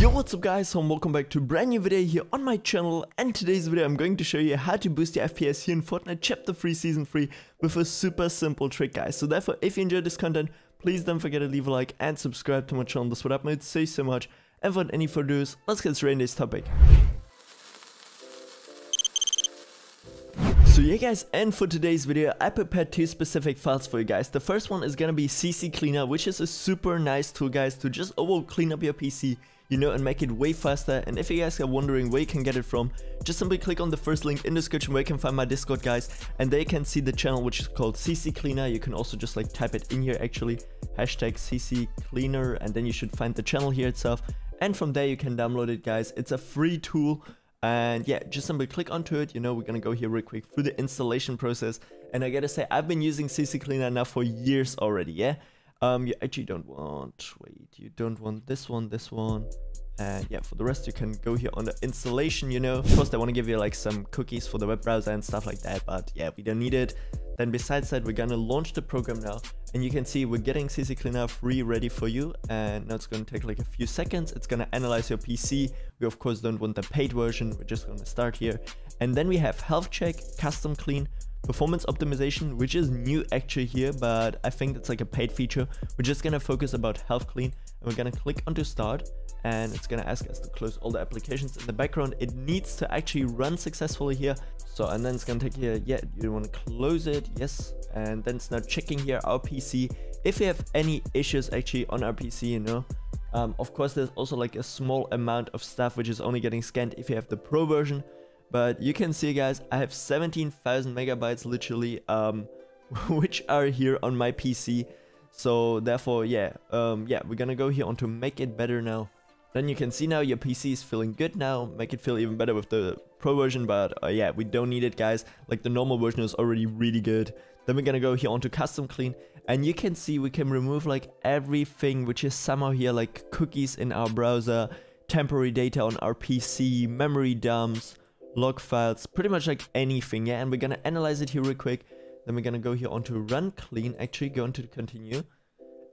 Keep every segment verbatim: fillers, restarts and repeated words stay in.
Yo, what's up guys, and welcome back to a brand new video here on my channel. And today's video I'm going to show you how to boost your F P S here in Fortnite Chapter three Season three with a super simple trick, guys. So therefore, if you enjoyed this content, please don't forget to leave a like and subscribe to my channel. This would help me so so much. And without any further ado, let's get straight into this topic. So yeah guys, and for today's video I prepared two specific files for you guys. The first one is gonna be CCleaner, which is a super nice tool guys to just overall clean up your P C, you know, and make it way faster. And if you guys are wondering where you can get it from, just simply click on the first link in the description where you can find my Discord guys, and there you can see the channel which is called CCleaner. You can also just like type it in here, actually hashtag CCleaner, and then you should find the channel here itself, and from there you can download it guys. It's a free tool. And yeah, just simply click onto it. You know, we're gonna go here real quick through the installation process. And I gotta say, I've been using CCleaner now for years already, yeah? Um, you actually don't want, wait, you don't want this one, this one. And yeah, for the rest, you can go here on the installation, you know. Of course, they wanna give you like some cookies for the web browser and stuff like that, but yeah, we don't need it. Then besides that, we're gonna launch the program now. And you can see we're getting CCleaner free ready for you, and now it's going to take like a few seconds. It's going to analyze your P C. We of course don't want the paid version. We're just going to start here, and then we have health check, custom clean, performance optimization, which is new actually here, but I think that's like a paid feature. We're just going to focus about health clean, and we're going to click onto start, and it's going to ask us to close all the applications in the background. It needs to actually run successfully here. So, and then it's going to take here, yeah, you want to close it, yes. And then it's now checking here our P C, if we have any issues actually on our P C, you know. Um, of course, there's also like a small amount of stuff which is only getting scanned if you have the pro version. But you can see guys, I have seventeen thousand megabytes literally, um, which are here on my P C. So therefore, yeah, um, yeah, we're going to go here on to make it better now. Then you can see now your P C is feeling good now. Make it feel even better with the pro version, but uh, yeah, we don't need it guys. Like the normal version is already really good. Then we're gonna go here onto custom clean, and you can see we can remove like everything which is somehow here, like cookies in our browser, temporary data on our P C, memory dumps, log files, pretty much like anything, yeah. And we're gonna analyze it here real quick. Then we're gonna go here onto run clean, actually go into continue,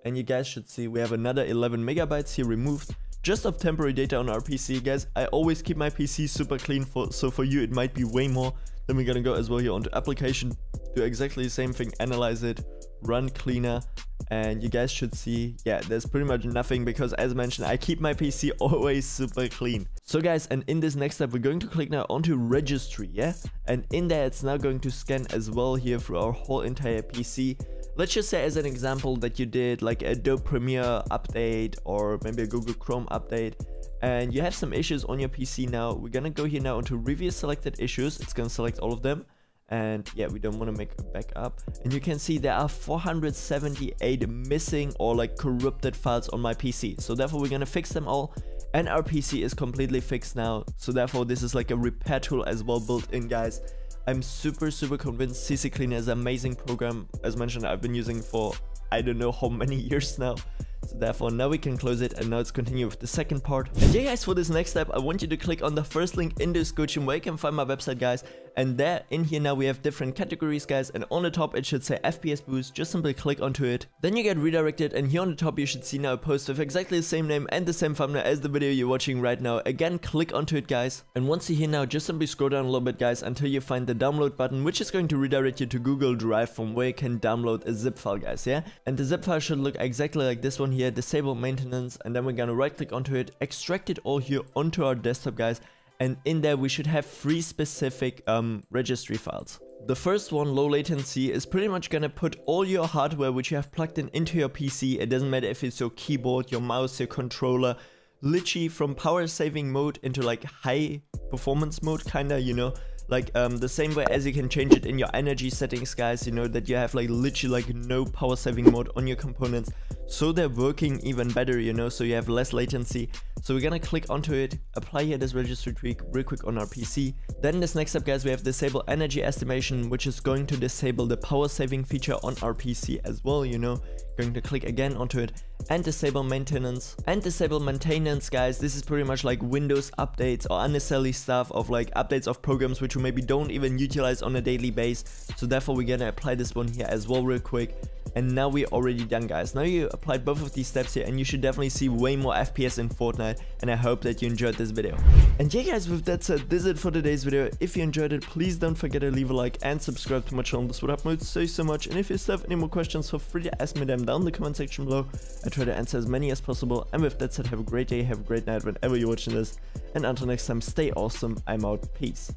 and you guys should see we have another eleven megabytes here removed just of temporary data on our P C guys. I always keep my P C super clean, for so for you it might be way more. Then we're gonna go as well here onto application, do exactly the same thing, analyze it, run cleaner, and you guys should see, yeah, there's pretty much nothing because as mentioned, I keep my P C always super clean. So guys, and in this next step we're going to click now onto registry, yeah, and in there it's now going to scan as well here through our whole entire P C. Let's just say as an example that you did like a Adobe Premiere update or maybe a Google Chrome update, and you have some issues on your P C now. We're gonna go here now onto review selected issues. It's gonna select all of them, and yeah, we don't want to make a backup. And you can see there are four hundred seventy-eight missing or like corrupted files on my P C. So therefore we're gonna fix them all, and our P C is completely fixed now. So therefore this is like a repair tool as well built in guys. I'm super, super convinced CCleaner is an amazing program. As mentioned, I've been using for I don't know how many years now. So therefore, now we can close it, and now let's continue with the second part. And yeah guys, for this next step, I want you to click on the first link in the description where you can find my website guys. And there, in here now, we have different categories guys, and on the top it should say F P S boost. Just simply click onto it. Then you get redirected, and here on the top you should see now a post with exactly the same name and the same thumbnail as the video you're watching right now. Again, click onto it guys. And once you're here now, just simply scroll down a little bit guys until you find the download button, which is going to redirect you to Google Drive from where you can download a zip file guys, yeah? And the zip file should look exactly like this one here, disable maintenance, and then we're gonna right click onto it, extract it all here onto our desktop guys, and in there we should have three specific um, registry files. The first one, low latency, is pretty much gonna put all your hardware which you have plugged in into your P C. It doesn't matter if it's your keyboard, your mouse, your controller, literally from power saving mode into like high performance mode kinda, you know, like um, the same way as you can change it in your energy settings guys, you know, that you have like literally like no power saving mode on your components, so they're working even better, you know, so you have less latency. So we're gonna click onto it, apply here this registry tweak real quick on our P C. Then this next step guys, we have disable energy estimation, which is going to disable the power saving feature on our P C as well, you know. Going to click again onto it, and disable maintenance. And disable maintenance guys, this is pretty much like Windows updates or unnecessary stuff of like updates of programs which you maybe don't even utilize on a daily basis. So therefore we're gonna apply this one here as well real quick. And now we're already done, guys. Now you applied both of these steps here and you should definitely see way more F P S in Fortnite, and I hope that you enjoyed this video. And yeah, guys, with that said, this is it for today's video. If you enjoyed it, please don't forget to leave a like and subscribe to my channel. This would help me so, so much. And if you still have any more questions, feel free to ask me them down in the comment section below. I try to answer as many as possible. And with that said, have a great day, have a great night whenever you're watching this. And until next time, stay awesome. I'm out. Peace.